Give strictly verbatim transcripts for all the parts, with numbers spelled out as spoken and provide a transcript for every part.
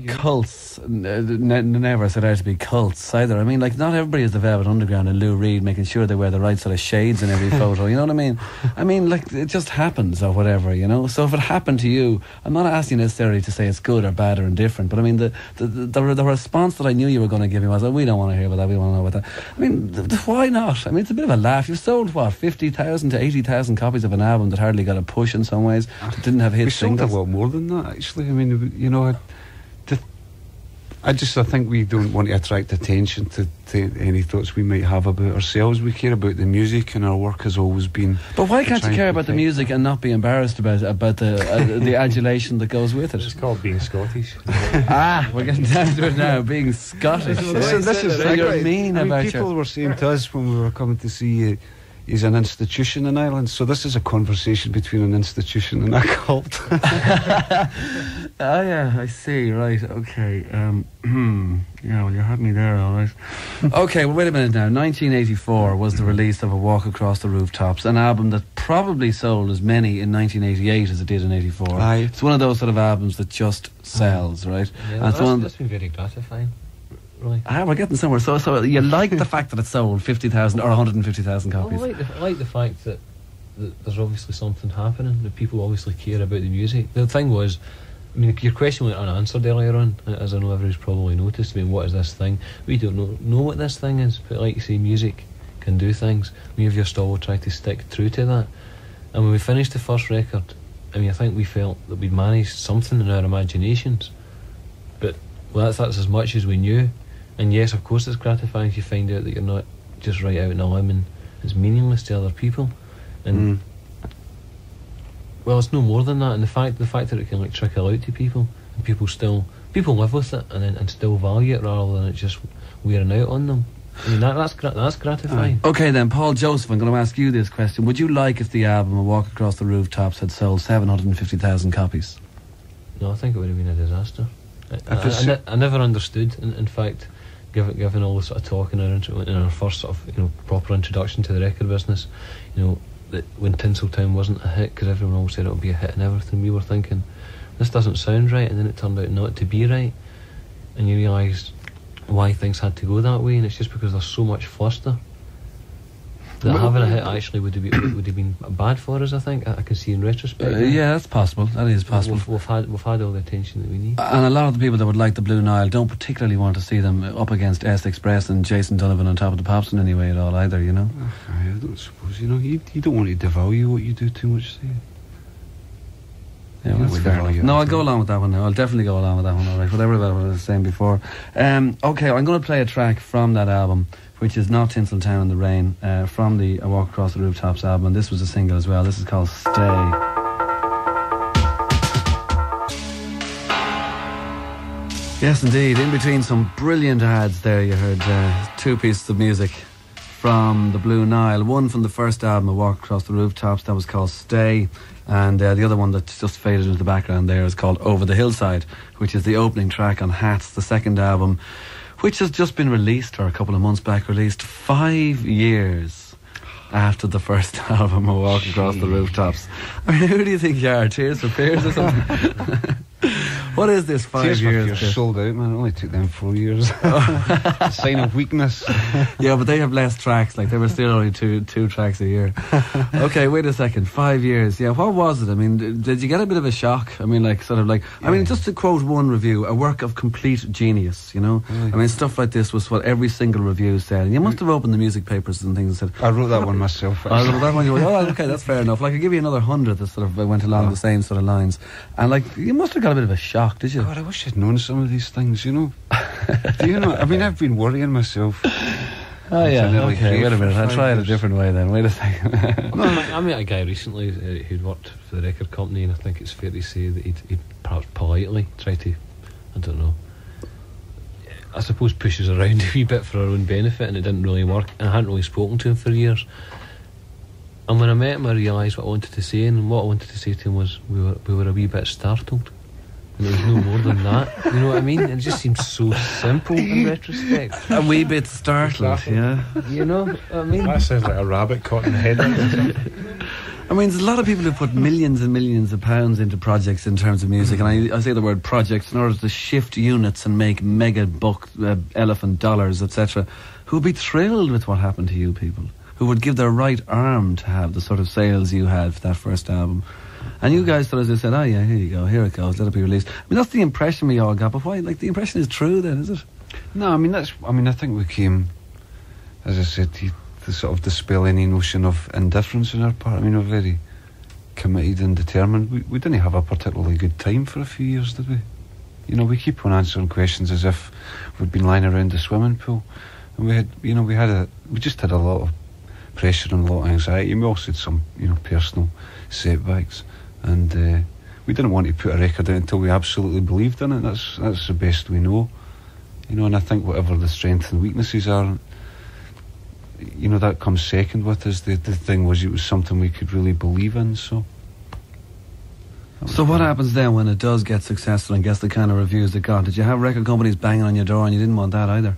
Yeah. Cults ne- never set out to be cults either. I mean, like, not everybody is the Velvet Underground and Lou Reed making sure they wear the right sort of shades in every photo, you know what I mean? I mean, like, it just happens or whatever, you know? So if it happened to you, I'm not asking necessarily to say it's good or bad or indifferent, but I mean, the the, the, the response that I knew you were going to give me was, oh, we don't want to hear about that, we want to know about that. I mean, th- th- why not? I mean, it's a bit of a laugh. You've sold, what, fifty thousand to eighty thousand copies of an album that hardly got a push in some ways, that didn't have hit we singles. We sold a lot more than that, actually. I mean, you know... I, I just I think we don't want to attract attention to, to any thoughts we might have about ourselves. We care about the music, and our work has always been. But why can't you care about the music and not be embarrassed about about the uh, the adulation that goes with it? It's called being Scottish. Ah, we're getting down to it now. Being Scottish. Listen, this is what you mean about it. People were saying to us when we were coming to see you, he's an institution in Ireland, so this is a conversation between an institution and a cult. Oh yeah, I see, right, okay. Um, yeah, well, you had me there, all right. Okay, well, wait a minute now. nineteen eighty-four was the release of A Walk Across the Rooftops, an album that probably sold as many in nineteen eighty-eight as it did in eighty-four. Aye. It's one of those sort of albums that just sells, right? Yeah, and that's, one that's been very gratifying. Right. Ah, we're getting somewhere. So, so you like the fact that it sold fifty thousand or one hundred fifty thousand copies? Well, I, like the, I like the fact that, that there's obviously something happening, that people obviously care about the music. The thing was, I mean, your question went unanswered earlier on, as I know everybody's probably noticed. I mean, what is this thing? We don't know, know what this thing is, but like you say, music can do things. Me of your stall will try to stick true to that. And when we finished the first record, I mean, I think we felt that we'd managed something in our imaginations. But, well, that's, that's as much as we knew. And yes, of course it's gratifying if you find out that you're not just right out in a limb and it's meaningless to other people. And mm. well, it's no more than that. And the fact the fact that it can like trickle out to people and people still people live with it and and still value it rather than it just wearing out on them. I mean, that, that's, that's gratifying. Uh, okay then, Paul Joseph, I'm going to ask you this question. Would you like if the album A Walk Across the Rooftops had sold seven hundred fifty thousand copies? No, I think it would have been a disaster. I, I, I, I never understood, in, in fact... Given, given all the sort of talk in our, intro, in our first sort of, you know, proper introduction to the record business, you know, that when Tinseltown wasn't a hit, because everyone always said it would be a hit and everything, we were thinking, this doesn't sound right, and then it turned out not to be right, and you realise why things had to go that way, and it's just because there's so much fluster. That having a hit actually would have been, would have been bad for us, I think. I, I can see in retrospect. Uh, yeah, that's possible. That is possible. We've, we've had we've had all the attention that we need. And a lot of the people that would like the Blue Nile don't particularly want to see them up against S-Express and Jason Donovan on Top of the Pops in any way at all either, you know? Uh, I don't suppose, you know, you, you don't want to devalue what you do too much, do you? Yeah, well, that's fair. No, I'll go along with that one now. I'll definitely go along with that one, all right. Whatever about what I was saying before. Um, okay, I'm going to play a track from that album, which is not Tinseltown in the Rain, uh, from the A Walk Across the Rooftops album. And this was a single as well. This is called Stay. Yes, indeed. In between some brilliant ads there, you heard uh, two pieces of music from the Blue Nile. One from the first album, A Walk Across the Rooftops, that was called Stay. And uh, the other one that just faded into the background there is called Over the Hillside, which is the opening track on Hats, the second album, which has just been released, or a couple of months back released, five years after the first album, A Walk Across the Rooftops. I mean, who do you think you are? Tears for Fears or something? What is this five Tears years? Tears for Fears sold out, man. It only took them four years. Oh. Sign of weakness. Yeah, but they have less tracks. Like, they were still only two two tracks a year. Okay, wait a second. Five years. Yeah, what was it? I mean, did you get a bit of a shock? I mean, like, sort of like... Yeah. I mean, just to quote one review, a work of complete genius, you know? Yeah. I mean, stuff like this was what every single review said. And you must have opened the music papers and things and said... I wrote that one myself. Actually. I wrote that one. You were like, oh, okay, that's fair enough. Like, I'll give you another hundred that sort of went along yeah. the same sort of lines. And, like, you must have got a bit of a shock. Did you? God, I wish I'd known some of these things, you know. Do you know? I mean, I've been worrying myself. Oh, yeah. Okay, wait a minute. I'll try it a different way then. Wait a second. no, I met a guy recently uh, who'd worked for the record company, and I think it's fair to say that he'd, he'd perhaps politely try to, I don't know, I suppose push us around a wee bit for our own benefit, and it didn't really work. And I hadn't really spoken to him for years. And when I met him, I realised what I wanted to say, and what I wanted to say to him was we were, we were a wee bit startled. And it was no more than that, you know what I mean? It just seems so simple in retrospect. A wee bit startled, yeah. You know what I mean? That sounds like a rabbit caught in the head. I mean, there's a lot of people who put millions and millions of pounds into projects in terms of music, and I, I say the word projects in order to shift units and make mega buck, uh, elephant dollars, et cetera, who would be thrilled with what happened to you people, who would give their right arm to have the sort of sales you had for that first album. And you guys thought, as I said, oh yeah, here you go, here it goes, let it be released. I mean, that's the impression we all got, but why, like, the impression is true then, is it? No, I mean, that's, I mean, I think we came, as I said, the, the sort of dispel any notion of indifference on our part. I mean, we're very committed and determined. We, we didn't have a particularly good time for a few years, did we? You know, we keep on answering questions as if we'd been lying around the swimming pool. And we had, you know, we had a, we just had a lot of pressure and a lot of anxiety. And we also had some, you know, personal setbacks. And uh, we didn't want to put a record out until we absolutely believed in it. That's that's the best we know, you know. And I think whatever the strengths and weaknesses are, you know, that comes second with us. The the thing was, it was something we could really believe in. So. So what happens then when it does get successful and gets the kind of reviews it got? Did you have record companies banging on your door, and you didn't want that either?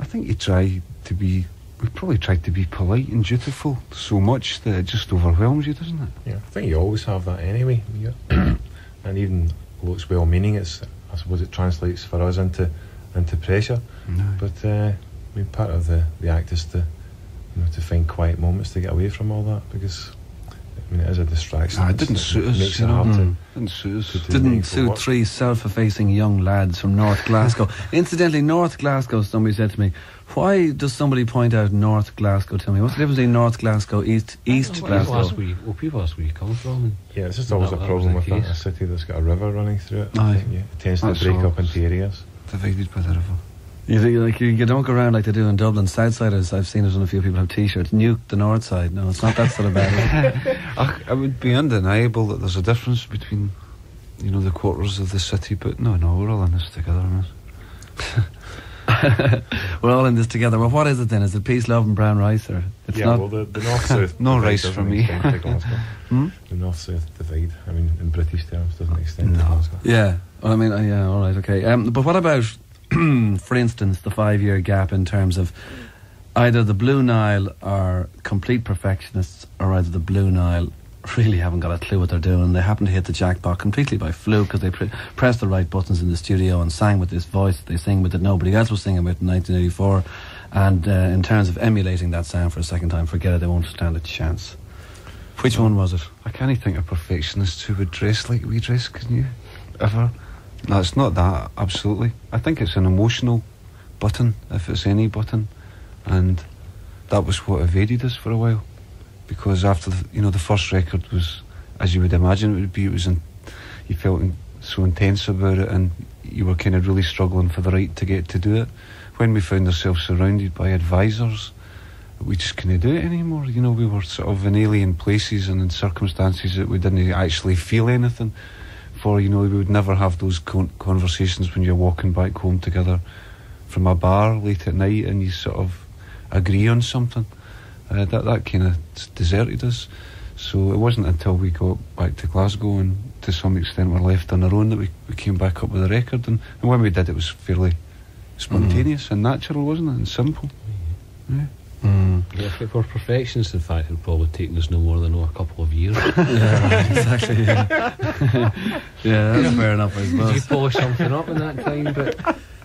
I think you try to be. We probably tried to be polite and dutiful so much that it just overwhelms you, doesn't it? Yeah, I think you always have that anyway. Yeah. And even though it's well-meaning, it's, I suppose it translates for us into into pressure. No. But uh, I mean, part of the, the act is to, you know, to find quiet moments to get away from all that, because I mean, it is a distraction. No, it didn't suit us. Makes it hard to, didn't suit us. It didn't suit three self-effacing young lads from North Glasgow. Incidentally, North Glasgow, somebody said to me, why does somebody point out North Glasgow to me? What's the difference between North Glasgow, East East Glasgow? Well, people ask where you come from. Yeah, it's just always a problem with that. A city that's got a river running through it. Aye. Yeah. It tends to break up into areas. Divided by the river. You think, like, you, you don't go around like they do in Dublin. Southsiders, I've seen it on a few people, have T-shirts. Nuke the north side. No, it's not that sort of bad. It would be undeniable that there's a difference between, you know, the quarters of the city, but no, no, we're all in this together, aren't we? We're all in this together. Well, what is it then? Is it peace, love and brown rice? Or it's yeah, not well, the, the north-south no rice for me. hmm? The north-south divide, I mean, in British terms, doesn't extend no. to Glasgow. Yeah, well, I mean, uh, yeah, all right, okay. Um, but what about... for instance, the five-year gap in terms of either the Blue Nile are complete perfectionists, or either the Blue Nile really haven't got a clue what they're doing. They happen to hit the jackpot completely by fluke because they pre pressed the right buttons in the studio and sang with this voice that they sing with that nobody else was singing with in nineteen eighty-four. And uh, in terms of emulating that sound for a second time, forget it, they won't stand a chance. Which one was it? I can't think of perfectionists who would dress like we dress, can you? Ever? No, it's not that, absolutely. I think it's an emotional button, if it's any button, and that was what evaded us for a while, because after, the, you know, the first record was, as you would imagine it would be, it was in, you felt in, so intense about it, and you were kind of really struggling for the right to get to do it. When we found ourselves surrounded by advisors, we just couldn't do it anymore, you know, we were sort of in alien places and in circumstances that we didn't actually feel anything. For, you know, we would never have those con conversations when you're walking back home together from a bar late at night and you sort of agree on something. Uh, that that kind of deserted us. So it wasn't until we got back to Glasgow and to some extent were left on our own that we, we came back up with a record. And, and when we did, it was fairly spontaneous mm. and natural, wasn't it? And simple. Yeah. Mm. Yeah, if it were perfectionists, in fact, it would probably taken us no more than oh, a couple of years. Yeah, exactly. Yeah, yeah, that's fair enough, I suppose. You polish something up in that time, but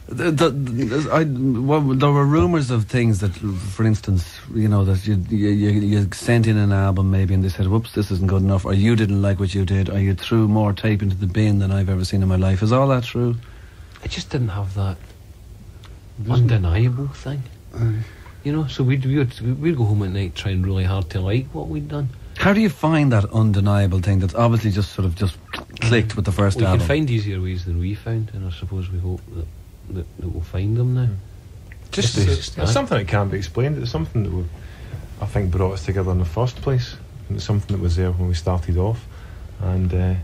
the, the, the, I, well, there were rumours of things that, for instance, you know, that you, you, you sent in an album maybe and they said, whoops, this isn't good enough, or you didn't like what you did, or you threw more tape into the bin than I've ever seen in my life. Is all that true? I just didn't have that undeniable thing. Uh, You know, so we'd, we'd, we'd go home at night trying really hard to like what we'd done. How do you find that undeniable thing that's obviously just sort of just clicked with the first well, album? We can find easier ways than we found, and I suppose we hope that, that, that we'll find them now. Just it's, it's, it's something that can't be explained. It's something that, we, I think, brought us together in the first place. And it's something that was there when we started off. And, uh,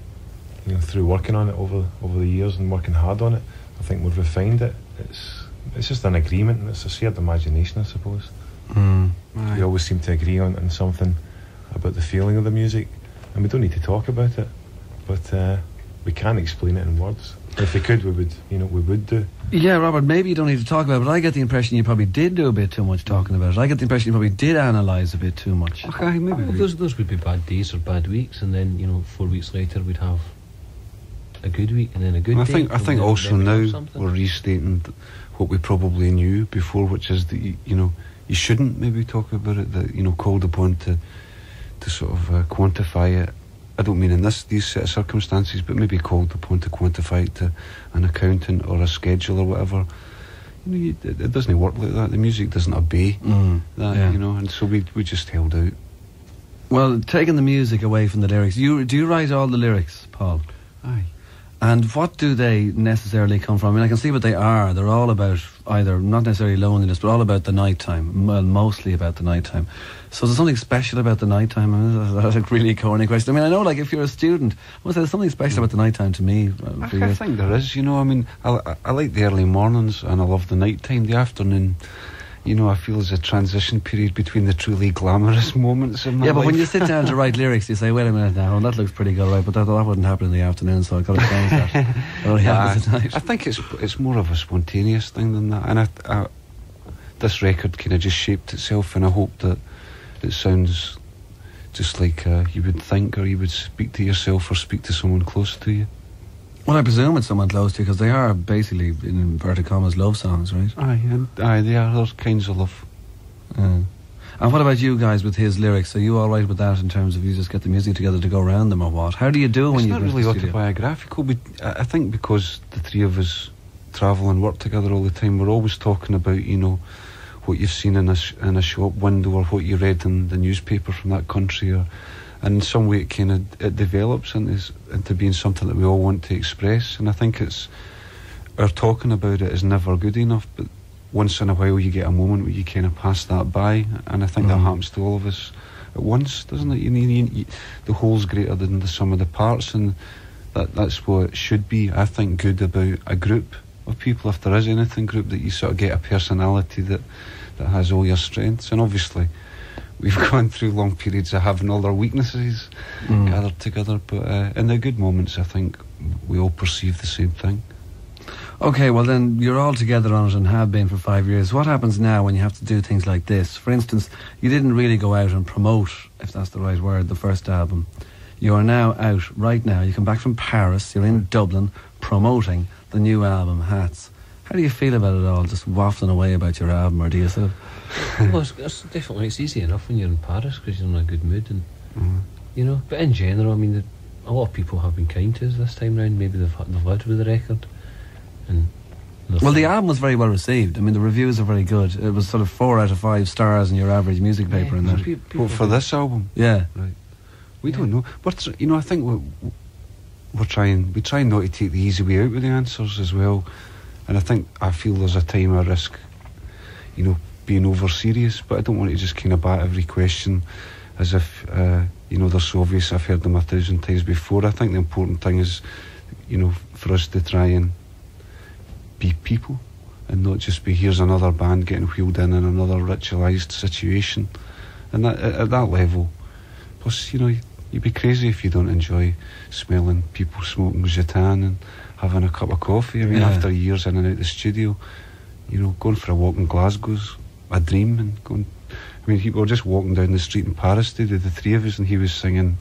you know, through working on it over, over the years and working hard on it, I think we've refined it. It's... It's just an agreement, and it's a shared imagination, I suppose. Mm, right. We always seem to agree on, on something about the feeling of the music, and we don't need to talk about it, but uh, we can explain it in words. If we could, we would, you know, we would do. Yeah, Robert, maybe you don't need to talk about it, but I get the impression you probably did do a bit too much talking about it. I get the impression you probably did analyse a bit too much. Okay, maybe. Well, those, those would be bad days or bad weeks, and then, you know, four weeks later we'd have a good week and then a good and day. I think, I think also now we're restating what we probably knew before, which is that, you, you know, you shouldn't maybe talk about it, that, you know, called upon to, to sort of uh, quantify it. I don't mean in this these set of circumstances, but maybe called upon to quantify it to an accountant or a schedule or whatever. You know, you, it, it doesn't work like that. The music doesn't obey mm, that, yeah. you know. And so we we just held out. Well, taking the music away from the lyrics, you do you write all the lyrics, Paul? Aye. And what do they necessarily come from? I mean, I can see what they are. They're all about either, not necessarily loneliness, but all about the night time. Well, mostly about the night time. So there's something special about the night time. I mean, that's a really corny question. I mean, I know, like, if you're a student, I must say there's something special about the night time to me. I, I think there is, you know. I mean, I, I like the early mornings and I love the night time. The afternoon, you know, I feel is a transition period between the truly glamorous moments in my yeah, life. Yeah, but when you sit down to write lyrics, you say, wait a minute now, well, that looks pretty good, right? But that, that wouldn't happen in the afternoon, so I've got to change that. Well, yeah, yeah, I, I think it's it's more of a spontaneous thing than that. And I, I, this record kind of just shaped itself, and I hope that it sounds just like uh, you would think, or you would speak to yourself, or speak to someone close to you. Well, I presume it's someone close to you, because they are basically, in inverted commas, love songs, right? Aye, and, aye, they are those kinds of love. Yeah. And what about you guys with his lyrics? Are you all right with that in terms of you just get the music together to go around them or what? How do you do when you go to the studio? It's not really autobiographical. We, I think because the three of us travel and work together all the time, we're always talking about, you know, what you've seen in a, sh in a shop window, or what you read in the newspaper from that country, or... And in some way it kind of it develops into, into being something that we all want to express. And I think it's, our talking about it is never good enough, but once in a while you get a moment where you kind of pass that by, and I think mm. that happens to all of us at once, doesn't it? You, you, you, the whole's greater than the sum of the parts, and that, that's what it should be, I think, good about a group of people, if there is anything group, that you sort of get a personality that, that has all your strengths. And obviously we've gone through long periods of having all our weaknesses mm. gathered together, but uh, in the good moments, I think we all perceive the same thing. Okay, well then, you're all together on it and have been for five years. What happens now when you have to do things like this? For instance, you didn't really go out and promote, if that's the right word, the first album. You are now out, right now. You come back from Paris, you're in Dublin, promoting the new album, Hats. How do you feel about it all, just waffling away about your album, or do you sort of... Well, it's, it's definitely, it's easy enough when you're in Paris, because you're in a good mood, and, mm. you know, but in general, I mean, the, a lot of people have been kind to us this time round. Maybe they've, they've lived with the record, and... Well, the album was very well received. I mean, the reviews are very good. It was sort of four out of five stars in your average music paper, yeah, in there. People, well, for this album? Yeah. Right. We yeah. don't know. But, you know, I think we're, we're trying, we try not to take the easy way out with the answers as well. And I think, I feel there's a time I risk, you know, being over serious, but I don't want to just kind of bat every question as if, uh, you know, they're so obvious, I've heard them a thousand times before. I think the important thing is, you know, for us to try and be people, and not just be, here's another band getting wheeled in in another ritualised situation. And that, at, at that level, plus, you know, you'd be crazy if you don't enjoy smelling people smoking rattan and having a cup of coffee. I mean, yeah. after years in and out of the studio, you know, going for a walk in Glasgow's a dream, and going, I mean, he, we were just walking down the street in Paris today, the three of us, and he was singing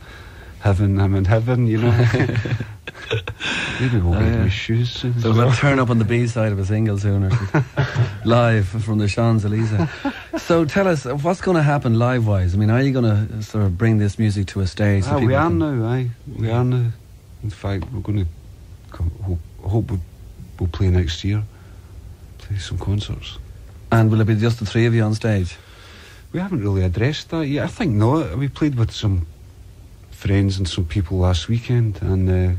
Heaven, I'm in Heaven, you know. Maybe we'll oh, get yeah. new shoes soon. So we'll turn up on the B-side of a single soon or something. Live from the Champs-Elysees. So tell us, what's going to happen live-wise? I mean, are you going to sort of bring this music to a stage? Ah, so we are can... now, aye. We are now. In fact, we're going to I hope we'll play next year, play some concerts. And will it be just the three of you on stage? We haven't really addressed that yet. I think not. We played with some friends and some people last weekend, and uh,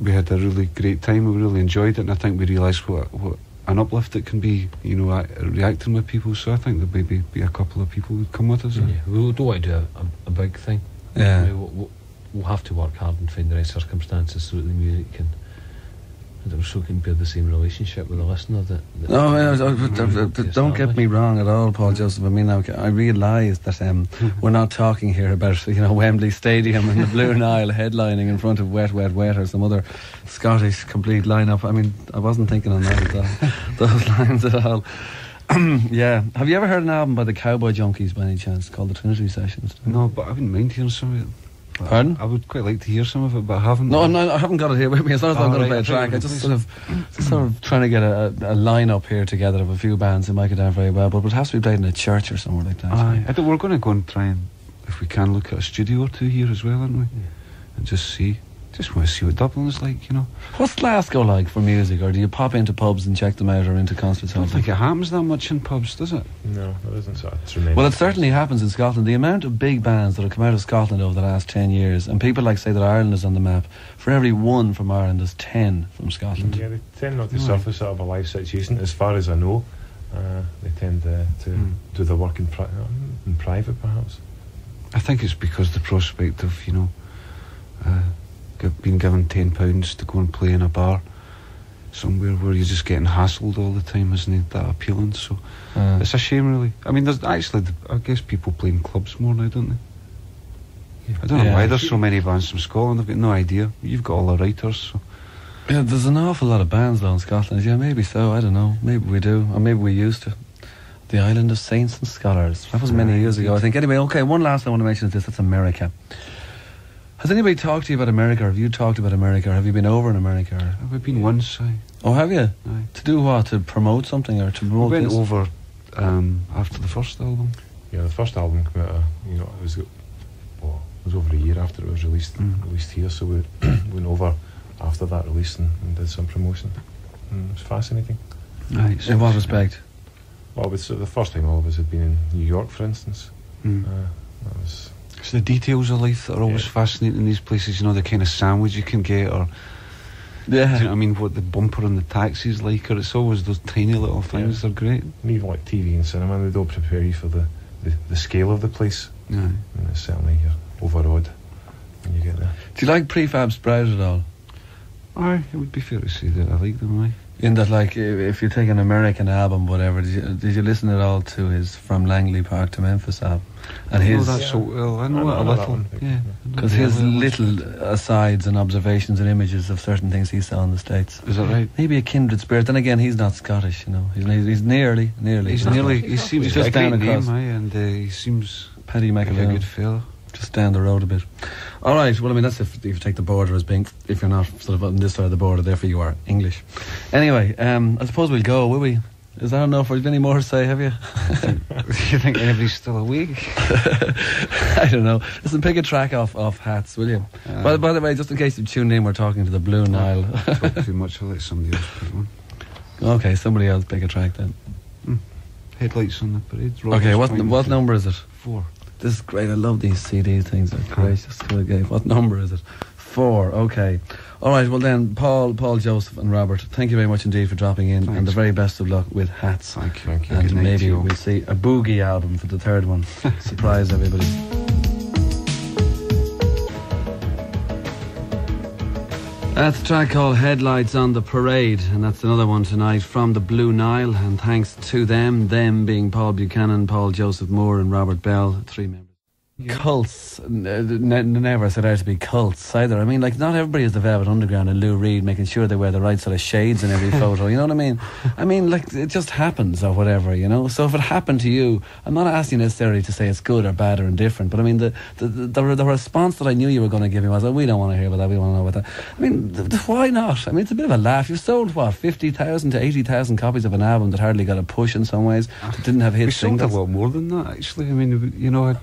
we had a really great time. We really enjoyed it, and I think we realised what, what an uplift it can be, you know, reacting with people. So I think there may be, be a couple of people who'd come with us. Yeah, we don't want to do a, a big thing. Yeah, I mean, we'll, we'll have to work hard and find the right circumstances so that the music can And I was so couldn't build the same relationship with the listener that... that no, I, I, I, don't get me wrong at all, Paul Joseph. I mean, I, I realise that um, we're not talking here about, you know, Wembley Stadium and the Blue Nile headlining in front of Wet Wet Wet or some other Scottish complete line-up. I mean, I wasn't thinking on that at all, those lines at all. Yeah. Have you ever heard an album by the Cowboy Junkies, by any chance, called the Trinity Sessions? No, but I wouldn't mind hearing some of it. Pardon? I would quite like to hear some of it, but I haven't. No, no, I haven't got it here with me. It's not as oh, I'm going right, to play a track. I just sort of, sort of trying to get a, a line up here together of a few bands that might go down very well, but it would have to be played in a church or somewhere like that. Aye. I think we're going to go and try and, if we can, look at a studio or two here as well, aren't we? Yeah. And just see. Just want to see what Dublin's like, you know. What's Glasgow like for music, or do you pop into pubs and check them out, or into concerts? I don't think it happens that much in pubs, does it? No, it isn't. So it's tremendous. Well, it certainly happens in Scotland. The amount of big bands that have come out of Scotland over the last ten years, and people like say that Ireland is on the map, for every one from Ireland there's ten from Scotland. Yeah, they tend not to right. surface out of a life situation, as far as I know. Uh, they tend uh, to mm. do their work in, pri in private, perhaps. I think it's because the prospect of, you know, uh, been given ten pounds to go and play in a bar somewhere where you're just getting hassled all the time isn't it that appealing, so uh. it's a shame really. I mean, there's actually, I guess people play in clubs more now, don't they? Yeah. I don't yeah. know why there's so many bands from Scotland. I've got no idea. You've got all the writers, so. Yeah, there's an awful lot of bands though in Scotland. Yeah, maybe so, I don't know. Maybe we do, or maybe we used to. The Island of Saints and Scholars, that was many years ago, I think. Anyway, okay, one last thing I want to mention is this. That's America. Has anybody talked to you about America, or have you talked about America, or have you been over in America? Or? I've been yeah. once, aye. Oh, have you? Aye. To do what? To promote something, or to promote this? We went this? over um, after the first album. Yeah, the first album came out, uh, you know, it was, well, it was over a year after it was released, mm. released here, so we went over after that release and, and did some promotion. Mm, it was fascinating. Aye, so in what respect? Well, it was, uh, the first time all of us had been in New York, for instance. Mm. Uh, that was... It's the details of life that are always yeah. fascinating in these places, you know, the kind of sandwich you can get, or yeah. do you know what I mean, what the bumper on the taxi is like, or it's always those tiny little things yeah. that are great. And even like T V and cinema, they don't prepare you for the, the, the scale of the place. Yeah. And it's certainly you're overawed when you get there. Do you like Prefab Sprout at all? Aye, it would be fair to say that I like them, aye. In that, like, if you take an American album, whatever, did you, did you listen at all to his From Langley Park to Memphis album? And I know his, that so well. I know, I know a little. Because yeah. his little asides and observations and images of certain things he saw in the States. Is that right? Maybe a kindred spirit. Then again, he's not Scottish, you know. He's, he's nearly, nearly. He's nearly. He seems he's just like down a across. Name, and uh, he seems Paddy McAloon, a good fellow. Just down the road a bit. All right, well, I mean, that's if, if you take the border as being, if you're not sort of on this side of the border, therefore you are English. Anyway, um, I suppose we'll go, will we? Is that enough? Have you any more to say, have you? You think anybody's still awake? I don't know. Listen, pick a track off, off Hats, will you? Um, by, by the way, just in case you've tuned in, we're talking to the Blue Nile. I talk too much, I'll let somebody else pick one. Okay, somebody else pick a track then. Mm. Headlights on the Parade. Robert's okay, what, what number is it? Four. This is great, I love these C D things, they're gracious to a game. What number is it? Four, okay. All right, well then, Paul, Paul, Joseph and Robert, thank you very much indeed for dropping in. Thanks. And the very best of luck with Hats. Thank you. Thank you. And maybe we'll see a boogie album for the third one. Surprise everybody. That's a track called Headlights on the Parade, and that's another one tonight from the Blue Nile, and thanks to them, them being Paul Buchanan, Paul Joseph Moore and Robert Bell, three members. Yeah. Cults, n never set out to be cults either. I mean, like, not everybody is the Velvet Underground and Lou Reed making sure they wear the right sort of shades in every photo, you know what I mean? I mean, like, it just happens or whatever, you know? So if it happened to you, I'm not asking necessarily to say it's good or bad or indifferent, but I mean, the the, the, the response that I knew you were going to give me was, oh, we don't want to hear about that, we don't want to know about that. I mean, th th why not? I mean, it's a bit of a laugh. You've sold, what, fifty thousand to eighty thousand copies of an album that hardly got a push in some ways, that didn't have hit we singles. We sold a lot more than that, actually. I mean, you know... I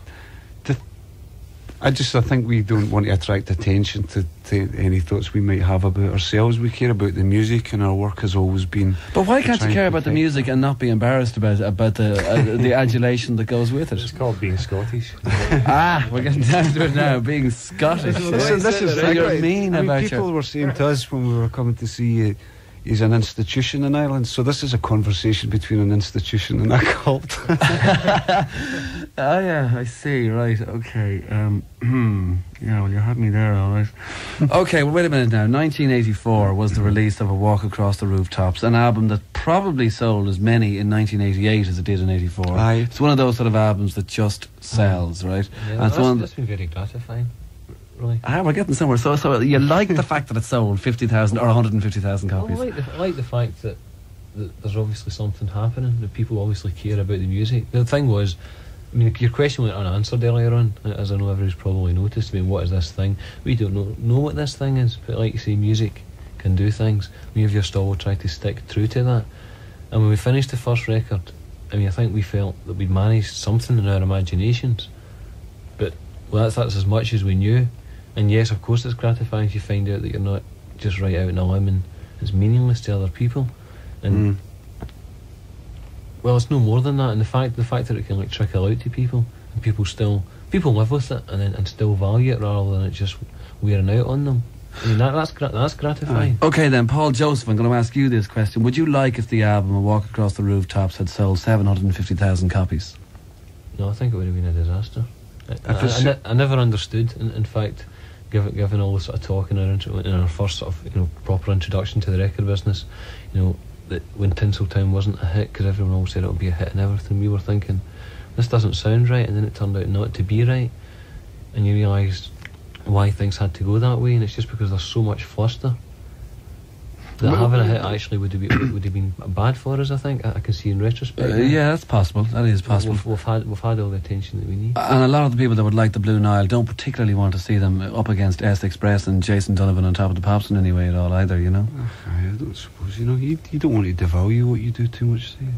I just, I think we don't want to attract attention to, to any thoughts we might have about ourselves. We care about the music, and our work has always been... But why can't you care about the music and not be embarrassed about about the uh, the adulation that goes with it? It's called being Scottish. Ah, we're getting down to it now, being Scottish. Listen, this is what you're mean I mean, about people your... were saying to us when we were coming to see you, he's an institution in Ireland, so this is a conversation between an institution and a cult. Oh, yeah, I see, right, okay. Um, yeah, well, you had me there, all right. Okay, well, wait a minute now. nineteen eighty-four was the release of A Walk Across the Rooftops, an album that probably sold as many in nineteen eighty-eight as it did in eighty-four. Aye. It's one of those sort of albums that just sells, right? Yeah, and that's, so on, that's been very gratifying. Really. Ah, we're getting somewhere. So, so you like the fact that it sold fifty thousand or one hundred fifty thousand copies? Well, I, like the, I like the fact that, that there's obviously something happening, that people obviously care about the music. The thing was... I mean, your question went unanswered earlier on, as I know everybody's probably noticed. I mean, what is this thing? We don't know, know what this thing is, but like you say, music can do things. We have just all tried to stick true to that. And when we finished the first record, I mean, I think we felt that we'd managed something in our imaginations. But well, that's, that's as much as we knew. And yes, of course it's gratifying if you find out that you're not just right out in a limb and it's meaningless to other people. And. Mm. Well, it's no more than that, and the fact the fact that it can like trickle out to people, and people still people live with it, and then and still value it rather than it just wearing out on them. I mean, that, that's that's gratifying. Right. Okay, then, Paul Joseph, I'm going to ask you this question: would you like if the album "A Walk Across the Rooftops" had sold seven hundred fifty thousand copies? No, I think it would have been a disaster. I, I, I, I never understood. In, in fact, given given all the sort of talk in our intro, in our first sort of you know proper introduction to the record business, you know. That when Tinseltown wasn't a hit, because everyone always said it would be a hit and everything, we were thinking, this doesn't sound right, and then it turned out not to be right, and you realise why things had to go that way, and it's just because there's so much fluster that well, having a hit actually would have been, would have been bad for us, I think. I, I can see in retrospect. Uh, yeah, that's possible. That is possible. We've, we've, had, we've had all the attention that we need. And a lot of the people that would like the Blue Nile don't particularly want to see them up against S-Express and Jason Donovan on Top of the Pops in any way at all either, you know? I don't suppose, you know, you, you don't want to devalue what you do too much, do you?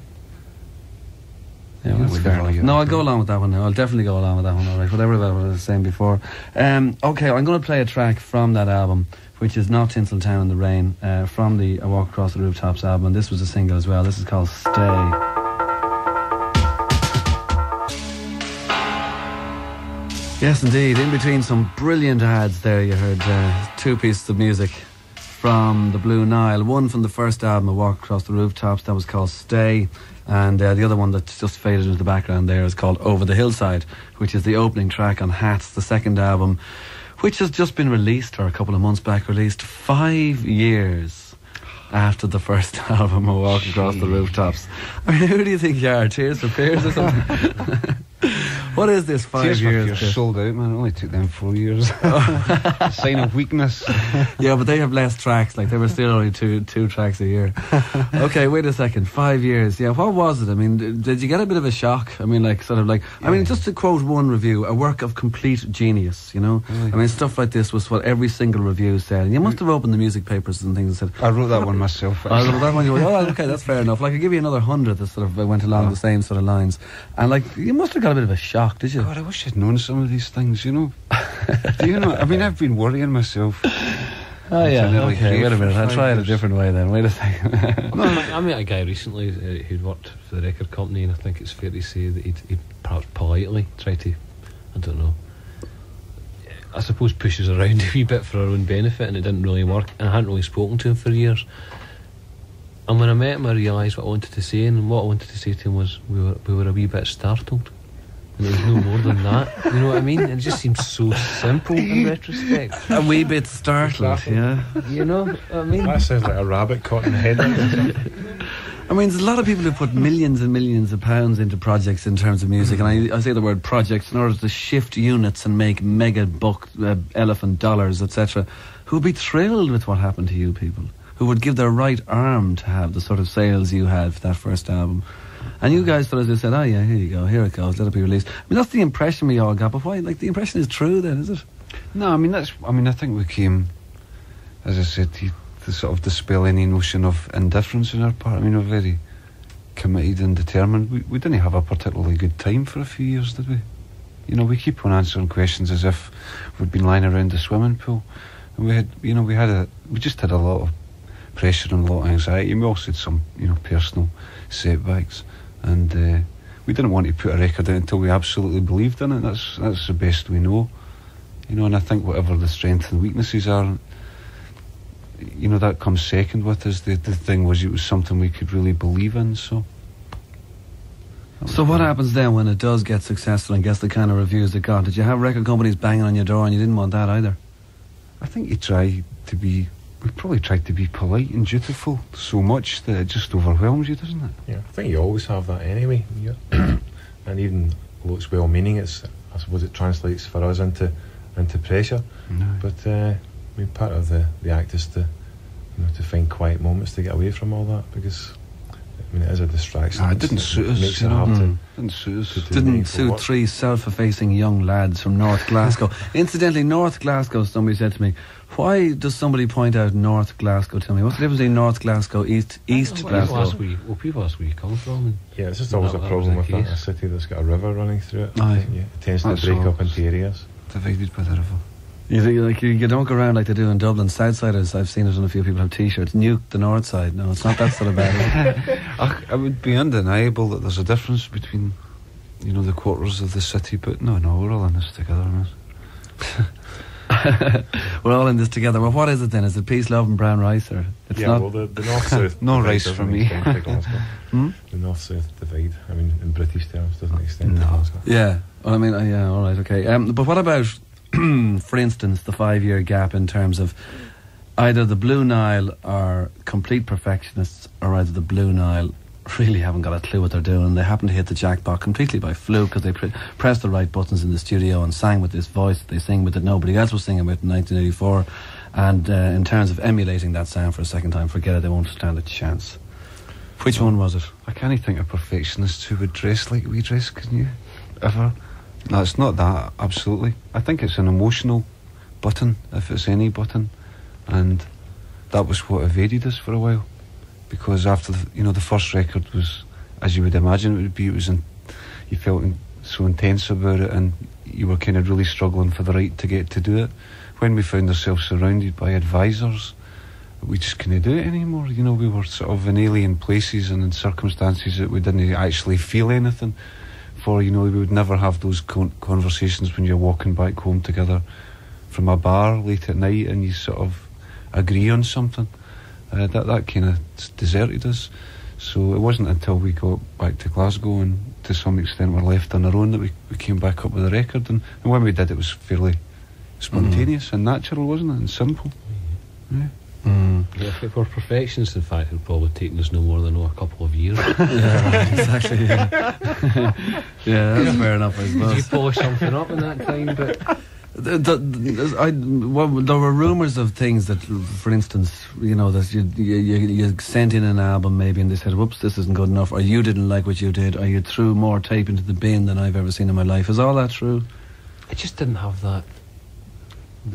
Yeah, well, that's fair. No, I'll go along with that one now. I'll definitely go along with that one, all right, whatever that was I was saying before. Um, okay, I'm going to play a track from that album, which is not Tinseltown in the Rain, uh, from the A Walk Across the Rooftops album, and this was a single as well. This is called Stay. Yes, indeed. In between some brilliant ads there, you heard uh, two pieces of music from the Blue Nile. One from the first album, A Walk Across the Rooftops, that was called Stay. And uh, the other one that's just faded into the background there is called Over the Hillside, which is the opening track on Hats, the second album, which has just been released, or a couple of months back released, five years after the first album, A Walk Across the Rooftops. I mean, who do you think you are? Tears for Fears or something? What is this five Tears years? Tears for Fears sold out, man. It only took them four years. Oh. Sign of weakness. Yeah, but they have less tracks. Like, they were still only two two tracks a year. Okay, wait a second. Five years. Yeah, what was it? I mean, did you get a bit of a shock? I mean, like, sort of like... Yeah. I mean, just to quote one review, a work of complete genius, you know? Really? I mean, stuff like this was what every single review said. And you must have opened the music papers and things and said... I wrote that one myself. I wrote that one. You went, oh, okay, that's fair enough. Like, I'll give you another hundred that sort of went along oh. the same sort of lines. And, like, you must have got a bit of a shock. Did you? God, I wish I'd known some of these things, you know. Do you know? I mean, I've been worrying myself. Oh, yeah, okay, wait a minute. I'll try it a different way then. Wait a second. no, I met a guy recently who'd worked for the record company, and I think it's fair to say that he'd, he'd perhaps politely try to, I don't know, I suppose push us around a wee bit for our own benefit, and it didn't really work. And I hadn't really spoken to him for years. And when I met him, I realised what I wanted to say, and what I wanted to say to him was we were, we were a wee bit startled. There's no more than that, you know what I mean? It just seems so simple in retrospect. A wee bit startled, yeah. You know what I mean? That sounds like a rabbit caught in the headlights. I mean, there's a lot of people who put millions and millions of pounds into projects in terms of music, and I, I say the word projects in order to shift units and make mega buck, uh, elephant dollars, et cetera, who would be thrilled with what happened to you people, who would give their right arm to have the sort of sales you had for that first album. And you guys sort of said, oh yeah, here you go, here it goes, let it be released. I mean, that's the impression we all got, but why, like, the impression is true then, is it? No, I mean, that's, I mean, I think we came, as I said, to, to sort of dispel any notion of indifference on our part. I mean, we're very committed and determined. We, we didn't have a particularly good time for a few years, did we? You know, we keep on answering questions as if we'd been lying around the swimming pool. And we had, you know, we had a, we just had a lot of pressure and a lot of anxiety. And we also had some, you know, personal setbacks. And uh, we didn't want to put a record out until we absolutely believed in it. That's that's the best we know, you know. And I think whatever the strengths and weaknesses are, you know, that comes second with us. The the thing was, it was something we could really believe in. So So what happens then when it does get successful and gets the kind of reviews it got? Did you have record companies banging on your door and you didn't want that either? I think you try to be... We probably tried to be polite and dutiful so much that it just overwhelms you, doesn't it? Yeah, I think you always have that anyway. Yeah. And even though it's well-meaning, it's, I suppose it translates for us into into pressure. No. But uh, I mean, part of the, the act is to, you know, to find quiet moments to get away from all that, because I mean, it is a distraction. No, it didn't suit us. It makes it hard mm. to, didn't suit us. To do didn't suit work. Three self-effacing young lads from North Glasgow. Incidentally, North Glasgow, somebody said to me, why does somebody point out North Glasgow to me? What's the difference between North Glasgow, East, East Glasgow? Well, well, people ask where you come from. And yeah, it's just always that, a problem that with that. A city that's got a river running through it. Aye. Yeah, it tends that's to break so up into areas. Divided by the river. You think, like, you, you don't go around like they do in Dublin. Southsiders, I've seen it and a few people have T-shirts. Nuke the north side. No, it's not that sort of bad. It would be undeniable that there's a difference between, you know, the quarters of the city, but no, no, we're all in this together, aren't we? We're all in this together. Well, what is it then? Is it peace, love and brown rice? Or it's yeah, not well, the, the north-south no rice for me. hmm? The north-south divide, I mean, in British terms, doesn't extend no. to Glasgow. Yeah, well, I mean, uh, yeah, all right, okay. Um, but what about, for instance, the five-year gap in terms of either the Blue Nile are complete perfectionists, or either the Blue Nile really haven't got a clue what they're doing. They happen to hit the jackpot completely by fluke because they pre pressed the right buttons in the studio and sang with this voice that they sing with that nobody else was singing with in nineteen eighty-four. And uh, in terms of emulating that sound for a second time, forget it, they won't stand a chance. Which well, one was it? I can't even think of perfectionists who would dress like we dress, can you? Ever? No, it's not that, absolutely. I think it's an emotional button, if it's any button. And that was what evaded us for a while. Because after the, you know, the first record was, as you would imagine it would be, it was in, you felt in, so intense about it, and you were kind of really struggling for the right to get to do it. When we found ourselves surrounded by advisors, we just couldn't do it anymore. You know, we were sort of in alien places and in circumstances that we didn't actually feel anything for. You know, we would never have those con conversations when you're walking back home together from a bar late at night and you sort of agree on something. Uh, that that kind of deserted us. So it wasn't until we got back to Glasgow and to some extent were left on our own that we, we came back up with a record. And, and when we did, it was fairly spontaneous mm. and natural, wasn't it? And simple. Yeah. Mm. Yeah, if it were perfectionists, in fact, it would probably taken us no more than oh, a couple of years. Yeah, exactly. Yeah, yeah, that's fair enough, I suppose. Did you polish something up in that time? But The, the, the, I, well, there were rumours of things that, for instance, you know, that you, you, you sent in an album maybe and they said, whoops, this isn't good enough, or you didn't like what you did, or you threw more tape into the bin than I've ever seen in my life. Is all that true? I just didn't have that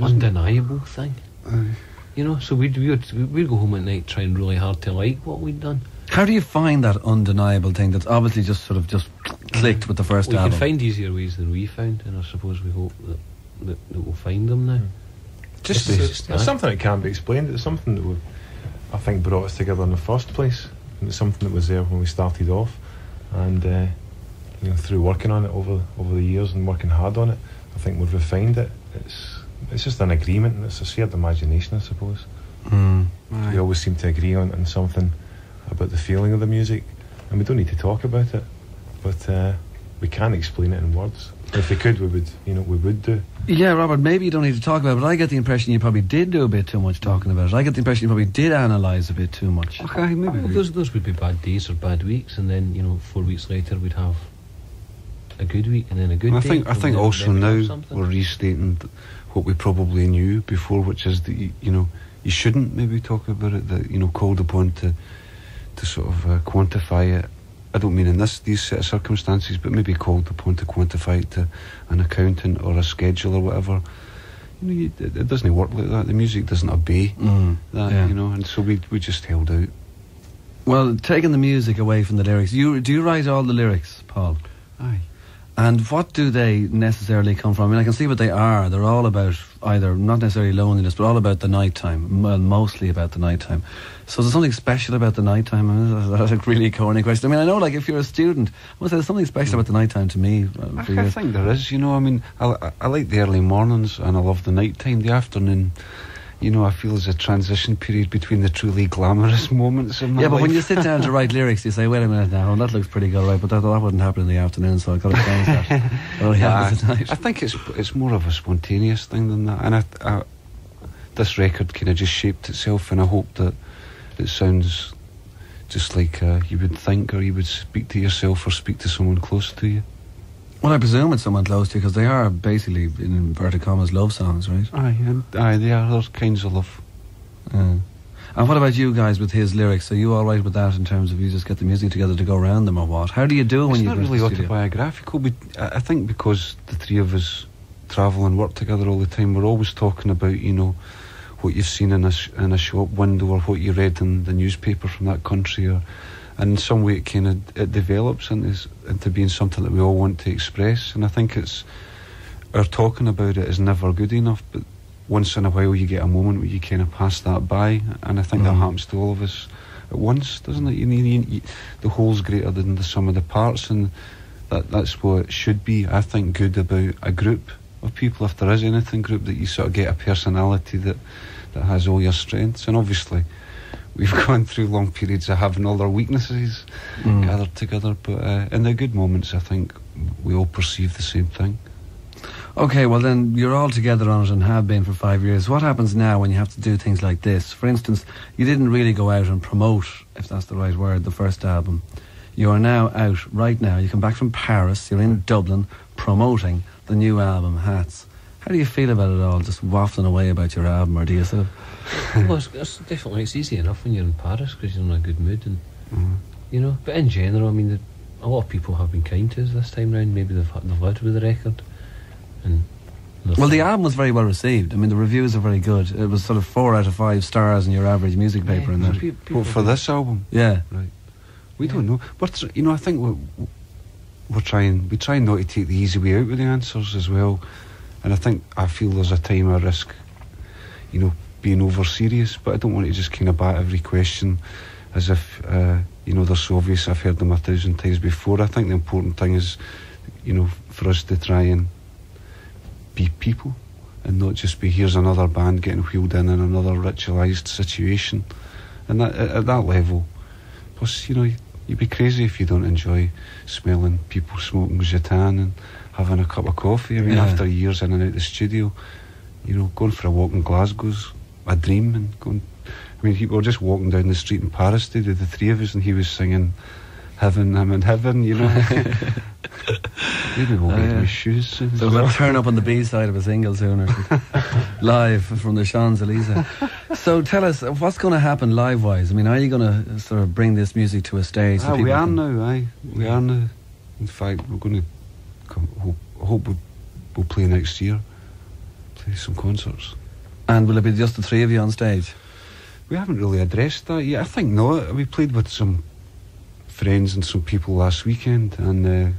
undeniable thing. Uh, you know, so we'd, we'd, we'd go home at night trying really hard to like what we'd done. How do you find that undeniable thing that's obviously just sort of just clicked with the first well, album? You can find easier ways than we found, and I suppose we hope that That, that we'll find them now. Just it's, it's, it's something that can't be explained. It's something that we, I think, brought us together in the first place. And it's something that was there when we started off, and uh, you know, through working on it over over the years and working hard on it, I think we've refined it. It's it's just an agreement, and it's a shared imagination, I suppose. Mm, right. We always seem to agree on, on something about the feeling of the music, and we don't need to talk about it, but uh, we can explain it in words. If we could, we would, you know, we would do. Yeah, Robert, maybe you don't need to talk about it, but I get the impression you probably did do a bit too much talking about it. I get the impression you probably did analyse a bit too much. Okay, maybe. Well, those, those would be bad days or bad weeks, and then, you know, four weeks later we'd have a good week and then a good and day. I think, I think also now we're restating what we probably knew before, which is that, you, you know, you shouldn't maybe talk about it, that, you know, called upon to, to sort of uh, quantify it. I don't mean in this these set of circumstances, but maybe called upon to quantify it to an accountant or a schedule or whatever. You know, you, it, it doesn't work like that. The music doesn't obey mm, that, yeah. you know. And so we we just held out. Well, taking the music away from the lyrics, you do you write all the lyrics, Paul? Aye. And what do they necessarily come from? I mean, I can see what they are. They're all about either, not necessarily loneliness, but all about the night time. Well, mostly about the night time. So there's something special about the night time. I mean, that's a really corny question. I mean, I know, like, if you're a student, I must say there's something special about the night time to me. I, I think there is, you know. I mean, I, I like the early mornings and I love the night time. The afternoon you know, I feel is a transition period between the truly glamorous moments in my yeah, life. Yeah, but when you sit down to write lyrics, you say, wait a minute now, that looks pretty good, right? But that, that wouldn't happen in the afternoon, so I've got to change that. Well, yeah, uh, I think it's it's more of a spontaneous thing than that. And I, I, this record kind of just shaped itself, and I hope that it sounds just like uh, you would think, or you would speak to yourself, or speak to someone close to you. Well, I presume it's someone close to you, because they are basically, in inverted commas, love songs, right? Aye, and, aye, they are those kinds of love. Yeah. And what about you guys with his lyrics? Are you all right with that in terms of you just get the music together to go around them, or what? How do you do it when you go to the studio? It's not really autobiographical. We, I think because the three of us travel and work together all the time, we're always talking about, you know, what you've seen in a, sh in a shop window, or what you read in the newspaper from that country, or... And in some way it kind of it develops into, into being something that we all want to express. And I think it's, our talking about it is never good enough, but once in a while you get a moment where you kind of pass that by, and I think mm. that happens to all of us at once, doesn't it? You, you, you, the whole's greater than the sum of the parts, and that, that's what it should be, I think, good about a group of people, if there is anything group, that you sort of get a personality that, that has all your strengths. And obviously we've gone through long periods of having all our weaknesses mm. gathered together, but uh, in the good moments, I think we all perceive the same thing. Okay, well then, you're all together on it and have been for five years. What happens now when you have to do things like this? For instance, you didn't really go out and promote, if that's the right word, the first album. You are now out, right now, you come back from Paris, you're in Dublin, promoting the new album, Hats. How do you feel about it all, just wafting away about your album, or do you sort of... Well, it's, it's definitely, it's easy enough when you're in Paris, because you're in a good mood, and mm. you know. But in general, I mean, the, a lot of people have been kind to us this time round. Maybe they've they've lived with the record, and well, the album was very well received. I mean, the reviews are very good. It was sort of four out of five stars in your average music paper, yeah, and that. People, well, for this album, yeah, right. We yeah. don't know, but you know, I think we're, we're trying. We try not to take the easy way out with the answers as well. And I think, I feel there's a time I risk, you know, being over serious, but I don't want to just kind of bat every question as if, uh, you know, they're so obvious, I've heard them a thousand times before. I think the important thing is, you know, for us to try and be people, and not just be, here's another band getting wheeled in in another ritualised situation. And that, at that level, plus, you know, you'd be crazy if you don't enjoy smelling people smoking rattan and having a cup of coffee. I mean, yeah. after years in and out of the studio, you know, going for a walk in Glasgow's a dream, and going, I mean, he, we were just walking down the street in Paris today, the three of us, and he was singing Heaven, I'm in Heaven, you know. Maybe we'll uh, get yeah. my shoes soon. So we'll turn up on the B-side of a single soon, or something. Live from the Champs-Elysees. So tell us, what's going to happen live-wise? I mean, are you going to sort of bring this music to a stage? Ah, so we are can... now, aye. We are now. In fact, we're going to Come, hope, hope we'll, we'll play next year, play some concerts. And will it be just the three of you on stage? We haven't really addressed that yet. I think not. We played with some friends and some people last weekend, and uh,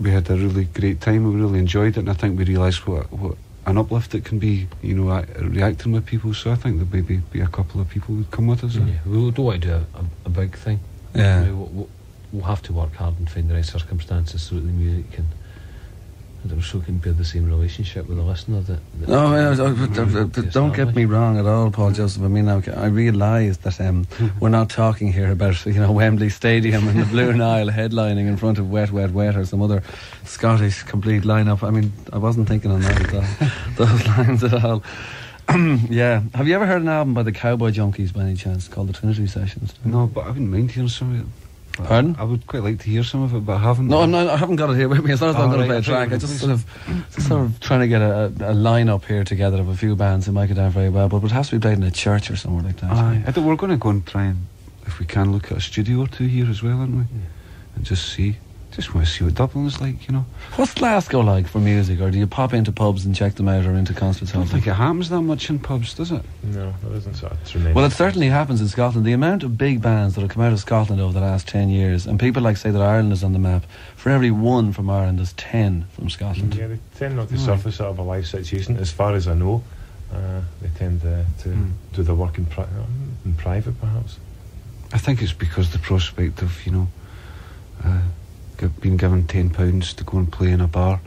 we had a really great time. We really enjoyed it, and I think we realised what, what an uplift it can be, you know, uh, reacting with people. So I think there maybe be a couple of people who'd come with us. Yeah, we don't want to do a, a, a big thing. Yeah. I mean, what, what, we'll have to work hard and find the right circumstances so that the music can, and it also can build the same relationship with the listener. That, that oh, yeah, don't, don't get me wrong at all, Paul Joseph. I mean, I, I realise that um, we're not talking here about, you know, Wembley Stadium and the Blue Nile headlining in front of Wet Wet Wet or some other Scottish complete lineup. I mean, I wasn't thinking on that at all, those lines at all. Yeah. Have you ever heard an album by the Cowboy Junkies by any chance called the Trinity Sessions? No, but I wouldn't mind hearing some of it. Pardon? I would quite like to hear some of it, but I haven't. No, no, I haven't got it here with me. It's not that I'm going to play a track. I'm just sort of, just sort of trying to get a, a line-up here together of a few bands that might go down very well, but it would have to be played in a church or somewhere like that. Aye. I think we're going to go and try and, if we can, look at a studio or two here as well, aren't we? Yeah. And just see. Just want to see what Dublin's like, you know. What's Glasgow like for music, or do you pop into pubs and check them out, or into concerts? I don't think it happens that much in pubs, does it? No, it isn't. So it's well, it certainly happens in Scotland. The amount of big bands that have come out of Scotland over the last ten years, and people like say that Ireland is on the map. For every one from Ireland, there's ten from Scotland. Yeah, they tend not to right. surface out of a live situation, as far as I know. Uh, they tend uh, to mm. do their work in, pri in private, perhaps. I think it's because the prospect of, you know, Uh, been given ten pounds to go and play in a bar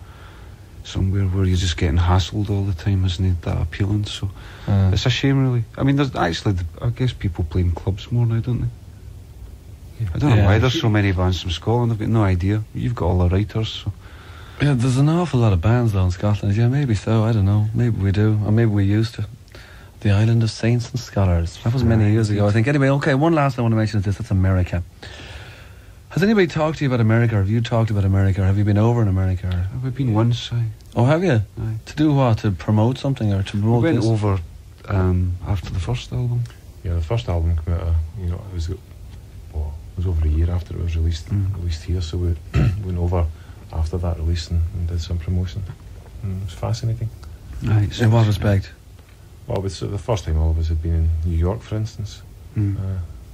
somewhere where you're just getting hassled all the time isn't that appealing, so uh. it's a shame really. I mean, there's actually, I guess people play in clubs more now, don't they? Yeah. I don't know yeah. why there's so many bands from Scotland. I've got no idea. You've got all the writers, so. Yeah, there's an awful lot of bands though in Scotland. Yeah, maybe so, I don't know. Maybe we do, or maybe we used to. The Island of Saints and Scholars. That was many years ago, I think. Anyway, okay, one last thing I want to mention is this, that's America. Has anybody talked to you about America, or have you talked about America, or have you been over in America? Or? I've been once, aye. Oh, have you? Aye. To do what? To promote something, or to promote we went this? over um, after the first album. Yeah, the first album came out, uh, you know, it was, well, it was over a year after it was released, mm. released here, so we went over after that release and, and did some promotion. Mm, it was fascinating. Aye, so in what respect? Well, it's the first time all of us had been in New York, for instance. Mm. Uh,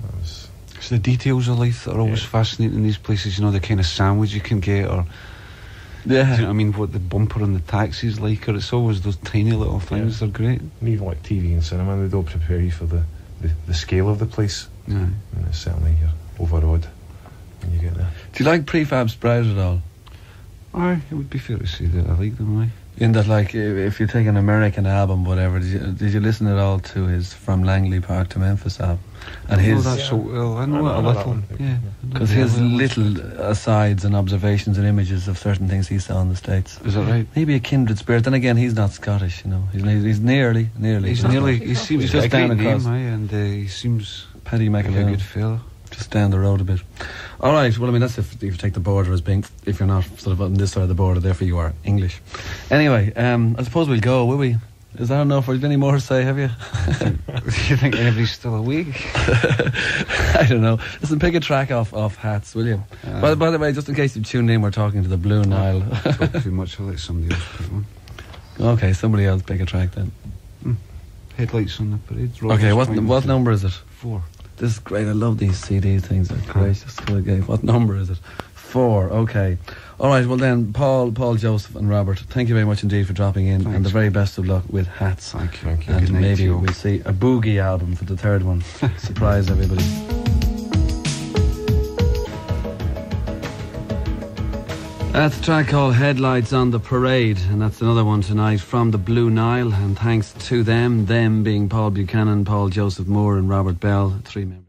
that was it's the details of life that are always yeah. fascinating in these places, you know, the kind of sandwich you can get, or yeah. you know what I mean, what the bumper on the taxi's like, or it's always those tiny little things, yeah. they're great. And even like T V and cinema, they don't prepare you for the, the, the scale of the place. Yeah. And it's certainly you're overawed when you get there. Do you like Prefab Sprout at all? Aye, it would be fair to say that I like them, aye. In that, like, if you take an American album, whatever, did you, did you listen at all to his From Langley Park to Memphis album? And I know his, that yeah. so well, I know, I know it a little, yeah. Because his little asides and observations and images of certain things he saw in the States. Is that right? Maybe a kindred spirit. Then again, he's not Scottish, you know. He's, he's nearly, nearly. He's nearly, he seems just down across. And uh, he seems Paddy McAloon, like a good fella. Just down the road a bit. All right, well, I mean, that's if, if you take the border as being, if you're not sort of on this side of the border, therefore you are English. Anyway, um, I suppose we'll go, will we? Is that enough? Or is there any more to say, have you? Do you think everybody's still awake? I don't know. Listen, pick a track off, off Hats, will you? Um, by, by the way, just in case you've tuned in, we're talking to the Blue Nile. Talk too much, I'll let somebody else pick one. Okay, somebody else pick a track then. Mm. Headlights on the Parade. Robert's okay, what, what number is it? Four. This is great, I love these C D things, they're gracious. What number is it? Four, okay. Alright, well then, Paul, Paul, Joseph and Robert, thank you very much indeed for dropping in. Thanks. And the very best of luck with Hats. Thank you. Thank you. And maybe we'll see a boogie album for the third one. Surprise everybody. That's a track called Headlights on the Parade, and that's another one tonight from the Blue Nile, and thanks to them, them being Paul Buchanan, Paul Joseph Moore and Robert Bell, three members.